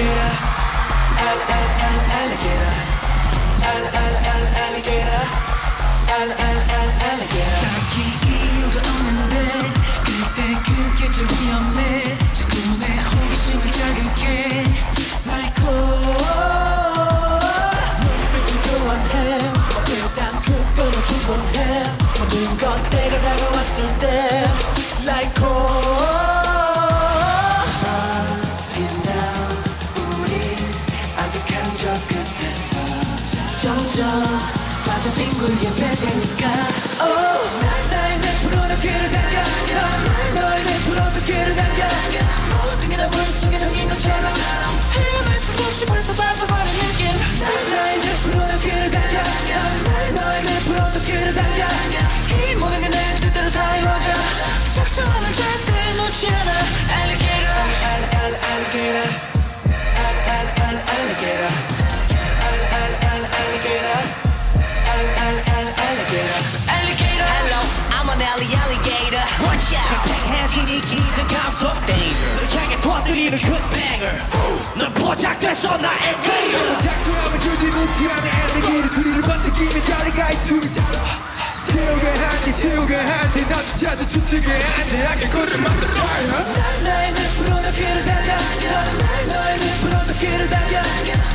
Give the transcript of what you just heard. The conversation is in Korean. alligator, alligator, alligator, alligator. 딱히 이유가 없는데 그때 그게 제일 위험해. 자꾸 내 호기심을 자극해. Like oh, 눈빛이 교환해. 어깨랑 그거를 주문해. 모든 것 때가 다가왔을 때. Like oh. 점점 맞아 빙굴게 되니까 oh 난 나의 내 프로도 길을 당겨 난 너의 내 프로도 길을 당겨 모든 게 다 물속에 잠긴 것처럼 헤어날 수 없이 벌써 빠져버린 느낌 난 나의 내 프로도 길을 당겨 난 너의 내 프로도 길을 당겨 이 모든 게 내 뜻대로 다 이루어져 작전을 절대 놓지 않아 Alligator Alligator Alligator Alligator, hello, I'm an alligator. Watch out! 백패해진 이 기세 감속대기. 널 향해 터뜨리는 굿뱅을. 넌 포착됐어 나의 그리움. 작두함을 줄이고 시간의 엘리게이터 그리를 번뜩이며 자리가 있음이 자라. 채우게 한데 나 주차도 주치게 한데 아게 거짓말 속 타이어. 난 나의 내 프로덕트를 당겨. 난 너의 내 프로덕트를 당겨.